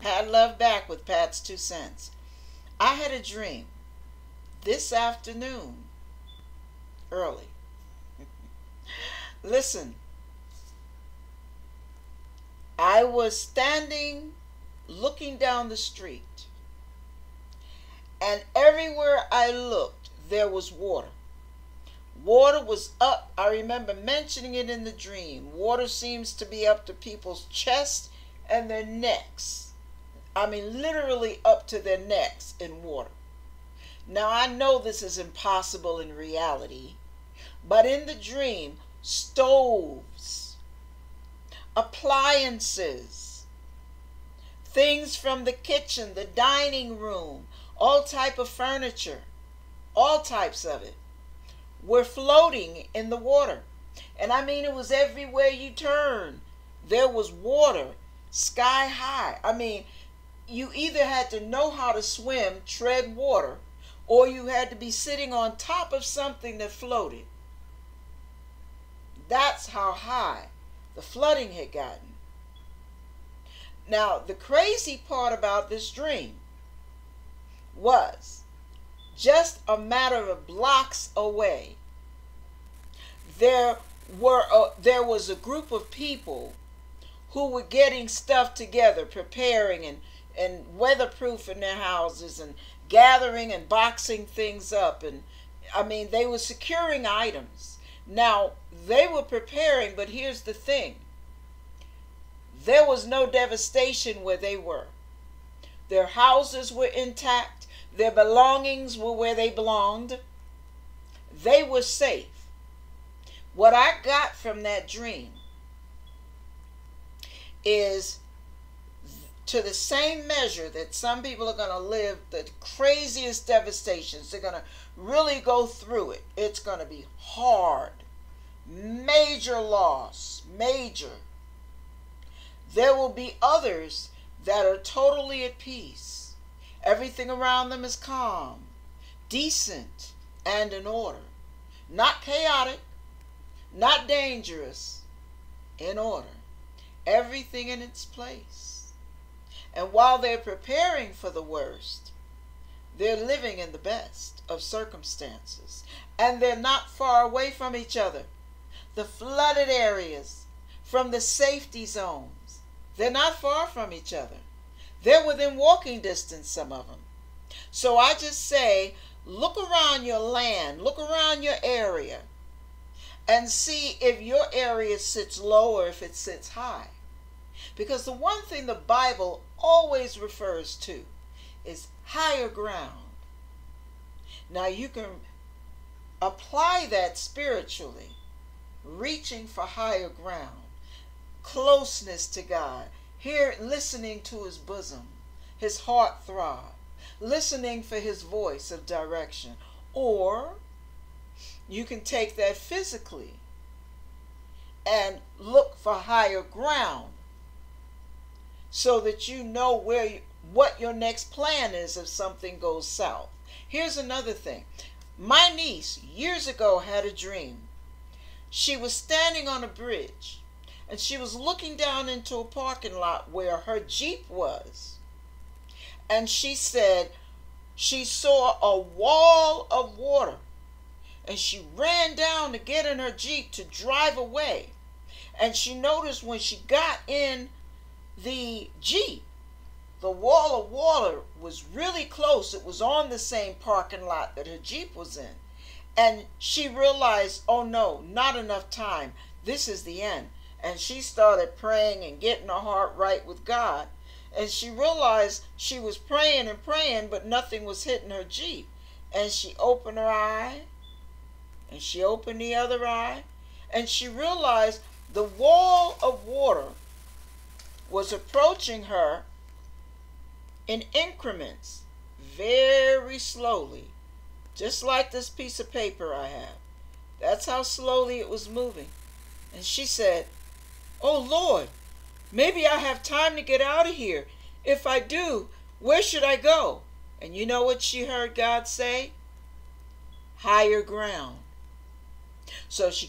Pat Love back with Pat's 2 cents. I had a dream this afternoon early. Listen, I was standing looking down the street, and everywhere I looked there was water. Water was up. I remember mentioning it in the dream. Water seems to be up to people's chests and their necks. I mean, literally up to their necks in water. Now, I know this is impossible in reality, but in the dream, stoves, appliances, things from the kitchen, the dining room, all type of furniture, all types of it, were floating in the water. And I mean, it was everywhere you turned. There was water sky high. I mean, you either had to know how to swim, tread water, or you had to be sitting on top of something that floated. That's how high the flooding had gotten. Now, the crazy part about this dream was just a matter of blocks away, there was a group of people who were getting stuff together, preparing and weatherproofing their houses and gathering and boxing things up. And I mean, they were securing items. Now, they were preparing, but here's the thing. There was no devastation where they were. Their houses were intact. Their belongings were where they belonged. They were safe. What I got from that dream is, to the same measure that some people are going to live the craziest devastations, they're going to really go through it. It's going to be hard, major loss, major. There will be others that are totally at peace. Everything around them is calm, decent, and in order. Not chaotic, not dangerous, in order. Everything in its place. And while they're preparing for the worst, they're living in the best of circumstances. And they're not far away from each other. The flooded areas, from the safety zones, they're not far from each other. They're within walking distance, some of them. So I just say, look around your land, look around your area, and see if your area sits low or if it sits high. Because the one thing the Bible always refers to is higher ground. Now, you can apply that spiritually, reaching for higher ground, closeness to God, here listening to his bosom, his heart throb, listening for his voice of direction. Or you can take that physically and look for higher ground, so that you know where what your next plan is if something goes south. Here's another thing. My niece years ago had a dream. She was standing on a bridge, and she was looking down into a parking lot where her Jeep was. And she said she saw a wall of water, and she ran down to get in her Jeep to drive away. And she noticed when she got in the Jeep, the wall of water was really close. It was on the same parking lot that her Jeep was in. And she realized, oh no, not enough time. This is the end. And she started praying and getting her heart right with God. And she realized she was praying and praying, but nothing was hitting her Jeep. And she opened her eye, and she opened the other eye, and she realized the wall of water was approaching her in increments, very slowly, just like this piece of paper I have. That's how slowly it was moving. And she said, oh Lord, maybe I have time to get out of here. If I do, where should I go? And you know what she heard God say? Higher ground. So she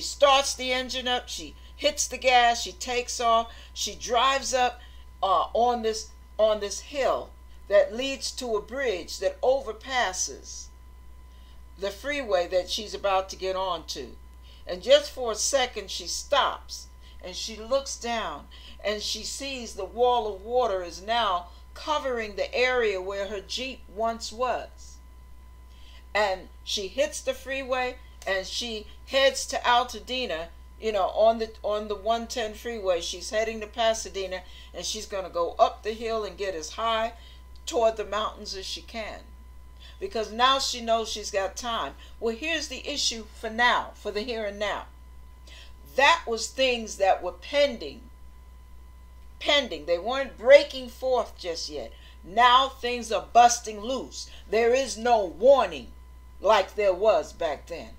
starts the engine up, she hits the gas, she takes off, she drives up, on this hill that leads to a bridge that overpasses the freeway that she's about to get onto. And just for a second she stops and she looks down and she sees the wall of water is now covering the area where her Jeep once was. And she hits the freeway and she heads to Altadena, you know, on the 110 freeway. She's heading to Pasadena and she's going to go up the hill and get as high toward the mountains as she can, because now she knows she's got time. Well, here's the issue for now, for the here and now. That was things that were pending. They weren't breaking forth just yet. Now things are busting loose. There is no warning like there was back then.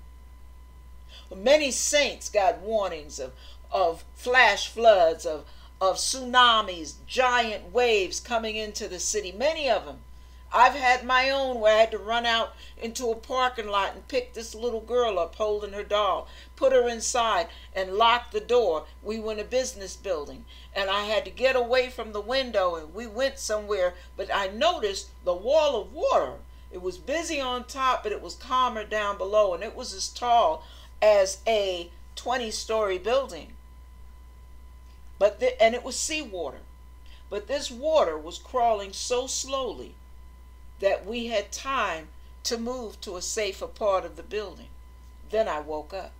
Many saints got warnings of flash floods, of tsunamis, giant waves coming into the city. Many of them. I've had my own where I had to run out into a parking lot and pick this little girl up holding her doll, put her inside and lock the door. We were in a business building and I had to get away from the window and we went somewhere, but I noticed the wall of water. It was busy on top, but it was calmer down below, and it was as tall as a 20-story building. And it was seawater. But this water was crawling so slowly that we had time to move to a safer part of the building. Then I woke up.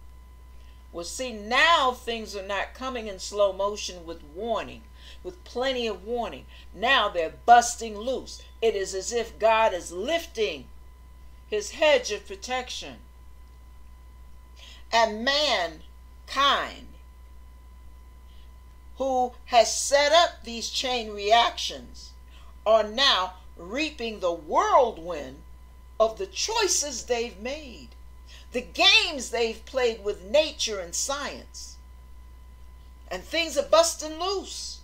Well, see, now things are not coming in slow motion with warning, with plenty of warning. Now they're busting loose. It is as if God is lifting his hedge of protection. And mankind, who has set up these chain reactions, are now reaping the whirlwind of the choices they've made, the games they've played with nature and science, and things are busting loose.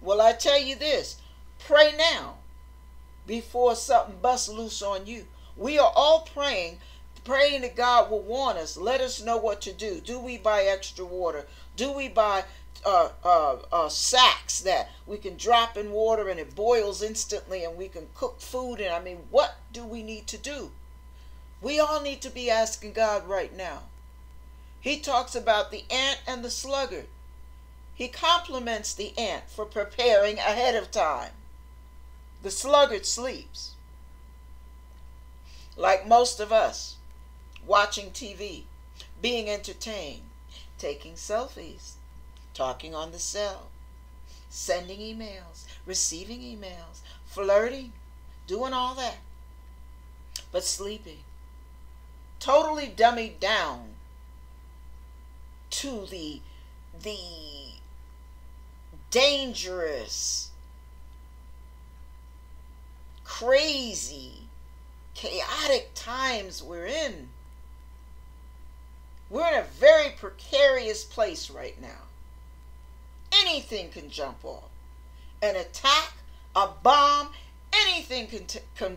Well, I tell you this, pray now before something busts loose on you. We are all praying that God will warn us, let us know what to do. Do we buy extra water? Do we buy sacks that we can drop in water and it boils instantly and we can cook food? And I mean, what do we need to do? We all need to be asking God right now. He talks about the ant and the sluggard. He compliments the ant for preparing ahead of time. The sluggard sleeps, like most of us, watching TV, being entertained, taking selfies, talking on the cell, sending emails, receiving emails, flirting, doing all that, but sleeping, totally dummied down to the dangerous, crazy, chaotic times we're in. We're in a very precarious place right now. Anything can jump off. An attack, a bomb, anything can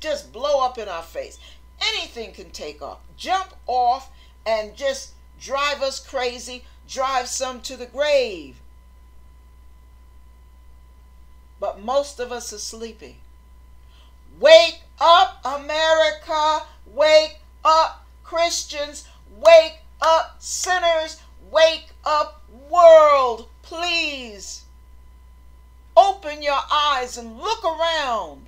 just blow up in our face. Anything can take off, jump off, and just drive us crazy, drive some to the grave. But most of us are sleeping. Wake up, America. Wake up, Christians. Wake up, sinners. Wake up, world, please. Open your eyes and look around.